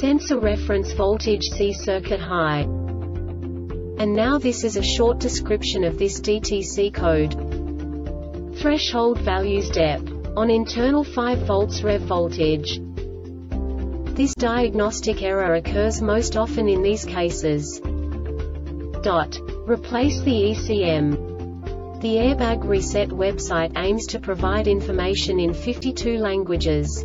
sensor reference voltage C circuit high. And now this is a short description of this DTC code. Threshold values depth. On internal 5 volts rev voltage. This diagnostic error occurs most often in these cases. Dot. Replace the ECM. The Airbag Reset website aims to provide information in 52 languages.